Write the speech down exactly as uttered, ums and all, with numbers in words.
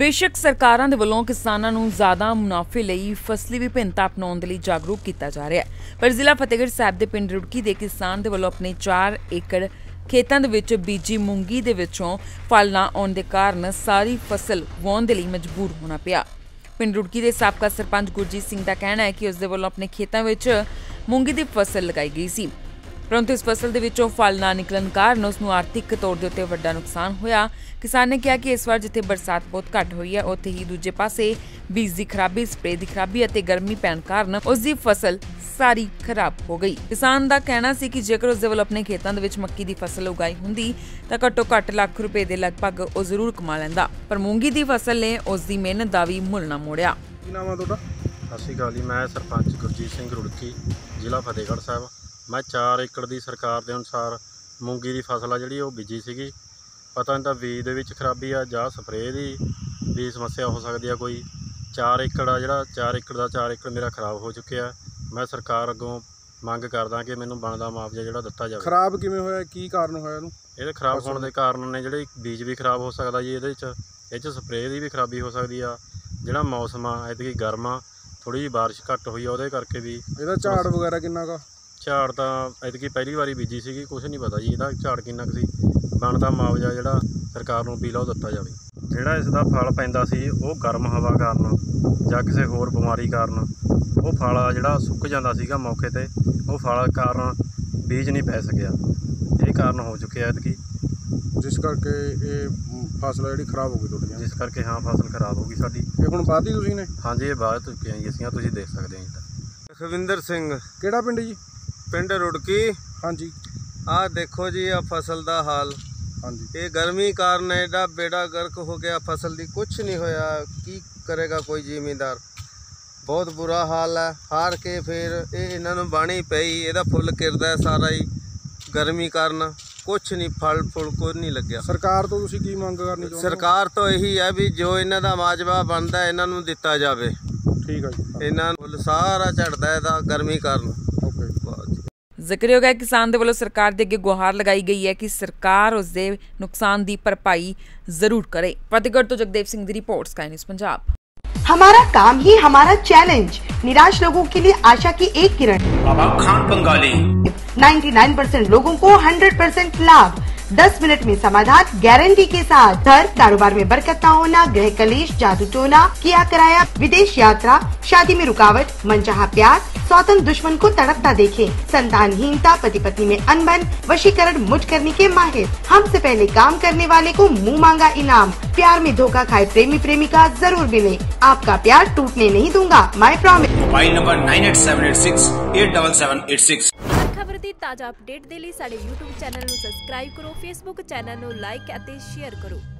बेशक सरकारां दे वल्लों किसानां नूं ज़्यादा मुनाफे लई फसली विभिन्नता अपनाउण दे लई जागरूक कीता जा रिहा है। पर जिला फतेहगढ़ साहिब दे पिंड रुड़की दे किसान दे वल्लों अपने चार एकड़ खेतों के बीजी मूंगी दे विचों फल ना आउण दे कारण सारी फसल वाउण दे लई मजबूर होना पिया। पिंड रुड़की दे साबका सरपंच गुरजीत सिंह का कहना है कि उसदे वल्लों अपने खेतों में मूंगी की फसल लगाई गई सी, परंतु इस फसल के विचों फल ना निकलन कारण उसनू आर्थिक तौर के उत्ते वड्डा नुकसान होया। किसान ने कहा कि इस बार जिथे बरसात बहुत घट हुई है, उत्थे ही दूजे पासे बीज की खराबी, स्प्रे की खराबी और गर्मी पैण कारण उसकी फसल सारी खराब हो गई। किसान का कहना सी कि जेकर उसदे वल अपने खेतों के विच मक्की की फसल उगाई हुंदी तां घट्टो घट्ट लख रुपए के लगभग वह जरूर कमा लैंदा, पर मूंगी की फसल ने उसकी मेहनत का भी मुल ना मोड़िया। सत श्री अकाल जी, मैं सरपंच गुरजीत सिंह रुड़की, जिला फतेहगढ़ साहब। मैं चार एकड़ की सरकार के अनुसार मूंगी की फसल आ जी वो बीजी सी, पता नहीं तो बीज के खराबी आ जा स्परे की भी समस्या हो सकती है कोई। चार एकड़ आ जोड़ा चार एकड़ का चार एकड़ मेरा खराब हो चुके। मैं सरकार अगों मंग करदा कि मैनू बनदा मुआवजा जिहड़ा दिता जाए। खराब किवें होया, की कारण होया नूं? ये खराब होने के कारण ने जिहड़े बीज भी खराब हो सकता जी, ये इस स्परे की भी खराबी हो सकती आ। जिहड़ा मौसम आ इतकी गर्म आ, थोड़ी जी बारिश घट हुई आ, उहदे करके भी। इहदा झाड़ वगैरह कितना का? झाड़ तो ऐतकी पहली बारी बीजी सी, कुछ नहीं पता जी इहदा झाड़ किन्ना सी। बनता मुआवजा जिहड़ा सरकार नूं बीला ओह दिता जावे। जिहड़ा इसका फल पैंदा सी वो गर्म हवा कारण जां किसी होर बीमारी कारण वो फल जिहड़ा सुक जांदा सीगा मौके ते, वो फल कारण बीज नहीं पै सकिया। ये कारण हो चुके ऐतकी, जिस करके ये फसल जिहड़ी खराब हो गई थोड़ी, जिस करके हाँ फसल खराब हो गई साडी। ये हुण वादी तुसीं ने? हाँ जी, ये बाद चुके हैं जी असीं, तुसीं देख सकदे हो जी। विकिंदर सिंह किहड़ा पिंड जी? पिंड रुड़की। हाँ जी, आ देखो जी आ फसल का हाल। हाँ जी, ये गर्मी कारण एडा बेड़ा गर्क हो गया, फसल की कुछ नहीं होया। की करेगा कोई जिमीदार, बहुत बुरा हाल है। हार के फिर ये इन्हां नूं बाणी पई, इहदा फुल किरदा सारा ही गर्मी कारण। कुछ नहीं फल फुल कुछ नहीं लग्या। सरकार तो तुसीं की मंग करनी चाहुंदे? सरकार तो यही है भी जो इन्हां दा मुआवजा बनदा इन्हां नूं दिता जावे। ठीक है जी, इन्हां फुल सारा झड़दा इहदा गर्मी कारण। जिक्र हो गया किसान दे वल्लों सरकार दे अगे गुहार लगाई गई है कि सरकार उसके नुकसान की भरपाई जरूर करे। फतेहगढ़ तो जगदेव सिंह की रिपोर्ट, स्काई न्यूज़ पंजाब। हमारा काम ही हमारा चैलेंज, निराश लोगों के लिए आशा की एक किरण। बाबा खान बंगाली। निन्यानवे परसेंट लोगों को सौ परसेंट लाभ, दस मिनट में समाधान गारंटी के साथ। घर कारोबार में बरकत न होना, गृह कलेश, जादू टोना, किया कराया, विदेश यात्रा, शादी में रुकावट, मनचाहा प्यार, स्वतंत्र दुश्मन को तड़पता देखें, संतानहीनता, पति पत्नी में अनबन, वशीकरण, मुठ करने के माहिर। हमसे पहले काम करने वाले को मुंह मांगा इनाम, प्यार में धोखा खाए प्रेमी प्रेमिका जरूर मिले। आपका प्यार टूटने नहीं दूंगा, my promise. Mobile number nine eight seven eight six eight double seven eight six. हर खबर की ताज़ा अपडेट के लिए साडे यूट्यूब चैनल नूं सब्सक्राइब करो, फेसबुक चैनल नूं लाइक अते शेयर करो।